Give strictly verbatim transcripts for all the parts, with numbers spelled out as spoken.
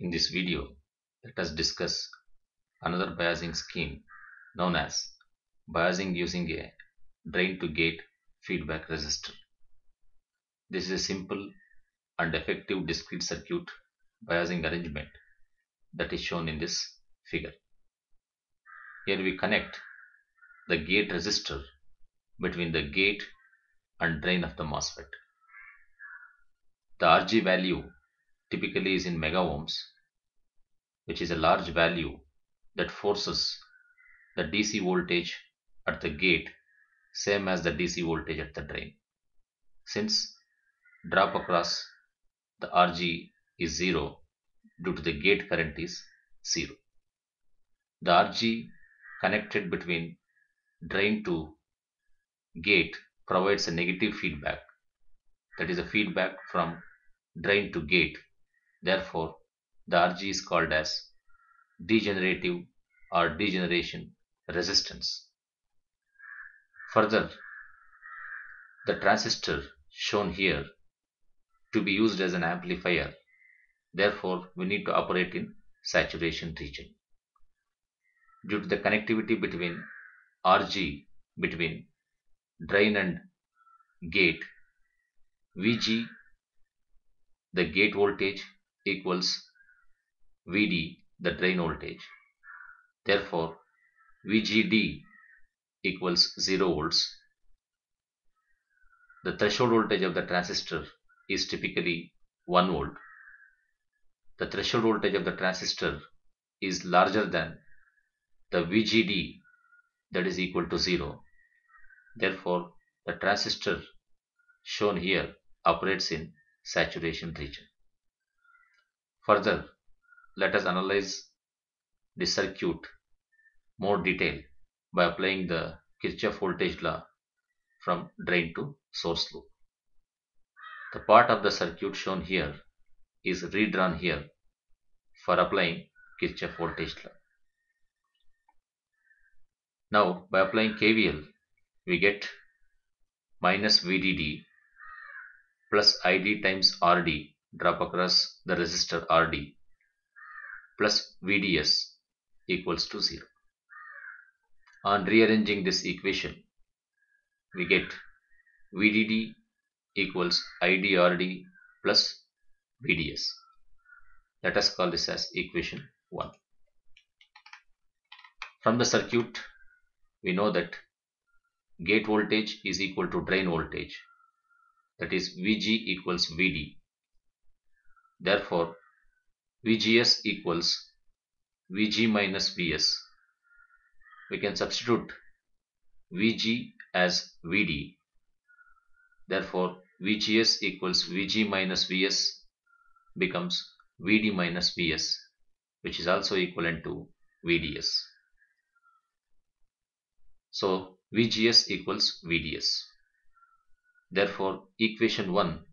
In this video, let us discuss another biasing scheme known as biasing using a drain to gate feedback resistor. This is a simple and effective discrete circuit biasing arrangement that is shown in this figure. Here we connect the gate resistor between the gate and drain of the MOSFET. The R G value typically is in mega ohms, which is a large value that forces the D C voltage at the gate same as the D C voltage at the drain. Since drop across the R G is zero due to the gate current is zero. The R G connected between drain to gate provides a negative feedback, that is a feedback from drain to gate. Therefore, the R G is called as degenerative or degeneration resistance. Further, the transistor shown here to be used as an amplifier. Therefore, we need to operate in saturation region. Due to the connectivity between R G between drain and gate, V G, the gate voltage, equals V D, the drain voltage. Therefore, V G D equals zero volts. The threshold voltage of the transistor is typically one volt. The threshold voltage of the transistor is larger than the V G D, that is equal to zero. Therefore, the transistor shown here operates in saturation region. Further, let us analyze the circuit more detail by applying the Kirchhoff voltage law from drain to source loop. The part of the circuit shown here is redrawn here for applying Kirchhoff voltage law. Now, by applying K V L, we get minus V D D plus I D times R D, drop across the resistor R D, plus Vds equals to zero. On rearranging this equation, we get V D D equals I D R D plus Vds. Let us call this as equation one. From the circuit, we know that gate voltage is equal to drain voltage, that is V G equals V D. Therefore, V Gs equals V G minus Vs. We can substitute V G as V D. Therefore, V Gs equals V G minus Vs becomes V D minus Vs, which is also equivalent to Vds. So, Vgs equals Vds. Therefore, equation one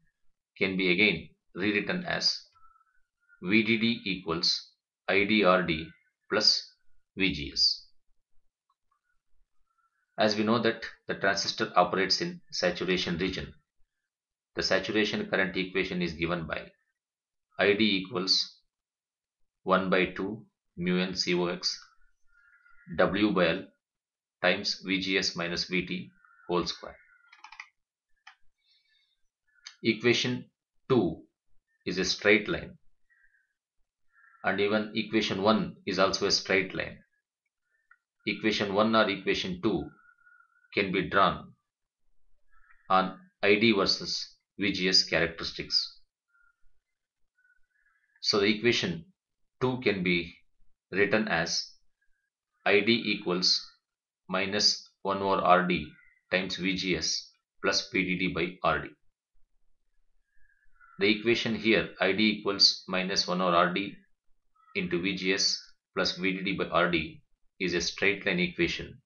can be again rewritten as V D D equals I D R D plus V Gs. As we know that the transistor operates in saturation region, the saturation current equation is given by I D equals one by two mu N C O X W by L times V Gs minus V T whole square. Equation two is a straight line, and even equation one is also a straight line. Equation one or equation two can be drawn on I D versus V Gs characteristics. So the equation two can be written as I D equals minus one over R D times V Gs plus V D D by R D. The equation here, I D equals minus one over R D into V Gs plus V D D by R D, is a straight line equation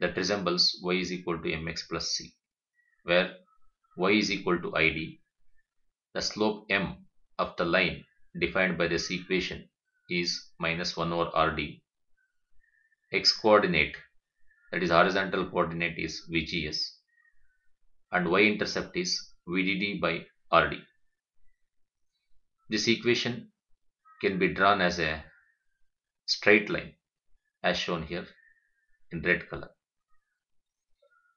that resembles y is equal to mx plus c, where y is equal to I D. The slope m of the line defined by this equation is minus one over R D. X coordinate, that is horizontal coordinate, is V Gs, and y intercept is V D D by R D. This equation can be drawn as a straight line as shown here in red color.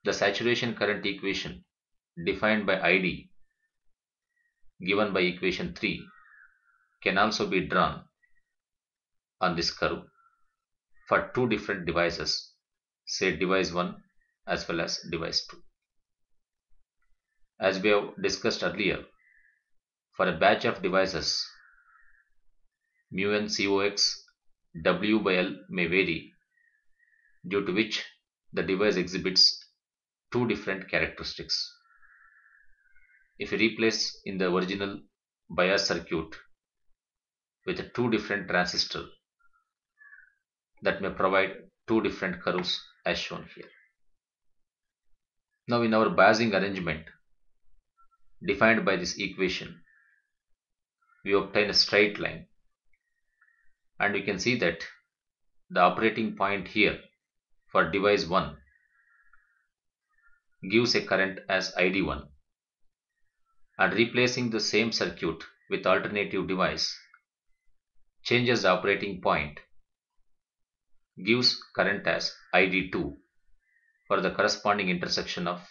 The saturation current equation defined by I D given by equation three can also be drawn on this curve for two different devices, say device one as well as device two. As we have discussed earlier, for a batch of devices, mu N C O X W by L may vary, due to which the device exhibits two different characteristics. If you replace in the original bias circuit with a two different transistors, that may provide two different curves as shown here. Now in our biasing arrangement defined by this equation, we obtain a straight line, and we can see that the operating point here for device one gives a current as I D one, and replacing the same circuit with alternative device changes the operating point, gives current as I D two for the corresponding intersection of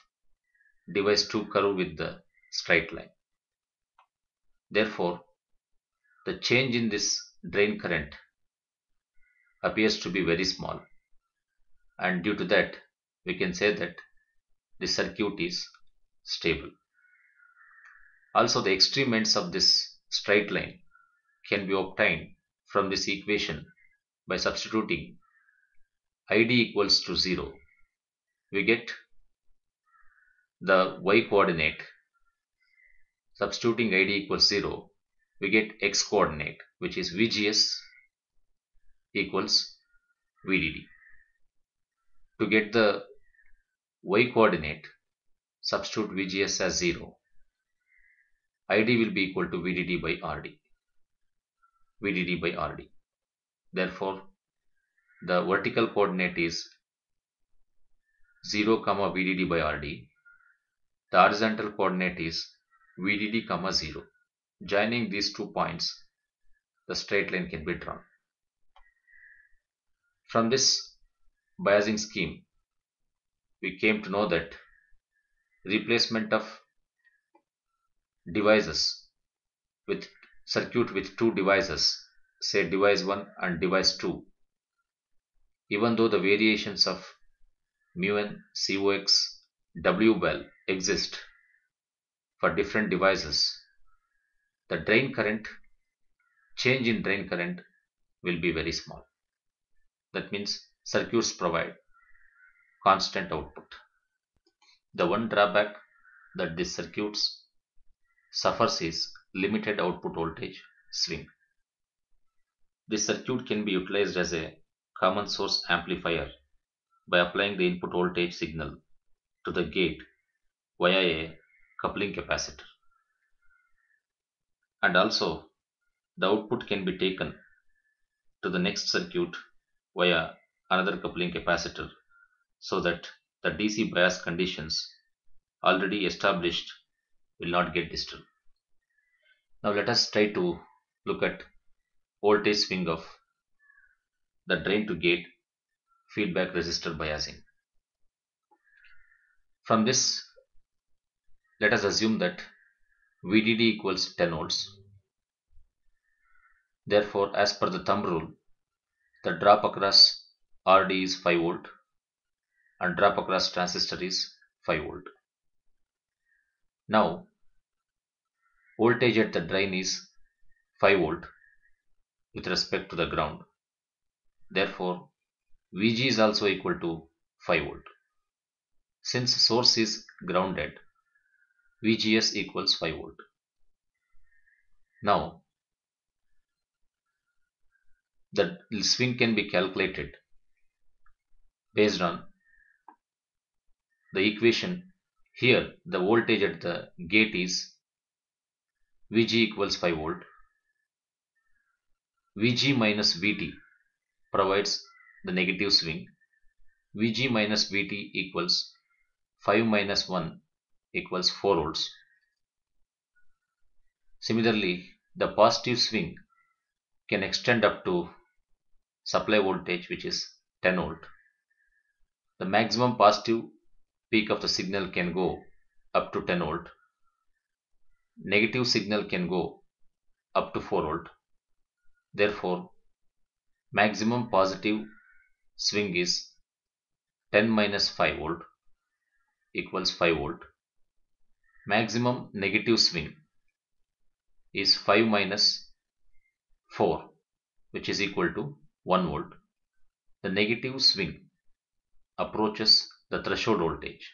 device two curve with the straight line. Therefore, the change in this drain current appears to be very small, and due to that we can say that the circuit is stable. Also, the extreme ends of this straight line can be obtained from this equation by substituting I D equals to zero. We get the y coordinate. Substituting I D equals zero, we get x coordinate, which is V Gs equals V D D. To get the y coordinate, substitute V Gs as zero. I D will be equal to VDD by RD. VDD by RD. Therefore, the vertical coordinate is zero, V D D by R D. The horizontal coordinate is V D D, zero. Joining these two points, the straight line can be drawn. From this biasing scheme, we came to know that replacement of devices with circuit with two devices, say device one and device two, even though the variations of mu N C O X W by L exist for different devices, the drain current, change in drain current will be very small. That means circuits provide constant output. The one drawback that these circuits suffers is limited output voltage swing. This circuit can be utilized as a common source amplifier by applying the input voltage signal to the gate via a coupling capacitor. And also, the output can be taken to the next circuit via another coupling capacitor, so that the D C bias conditions already established will not get disturbed. Now let us try to look at voltage swing of the drain to gate feedback resistor biasing. From this, let us assume that V D D equals ten volts. Therefore, as per the thumb rule, the drop across R D is five volt and drop across transistor is five volt. Now, voltage at the drain is five volt with respect to the ground. Therefore, V G is also equal to five volt. Since source is grounded, V Gs equals five volt. Now, the swing can be calculated based on the equation. Here, the voltage at the gate is Vg equals five volt. Vg minus Vt provides the negative swing. Vg minus Vt equals five minus one equals four volts. Similarly, the positive swing can extend up to supply voltage, which is ten volt. The maximum positive peak of the signal can go up to ten volt. Negative signal can go up to four volt. Therefore, maximum positive swing is ten minus five volt equals five volt. Maximum negative swing is five minus four, which is equal to one volt. The negative swing approaches the threshold voltage.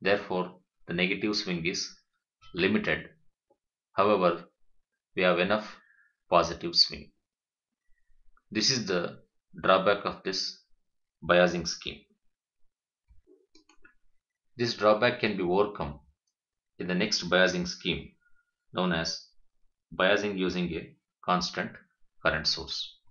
Therefore, the negative swing is limited. However, we have enough positive swing. This is the drawback of this biasing scheme. This drawback can be overcome in the next biasing scheme, known as biasing using a constant current source.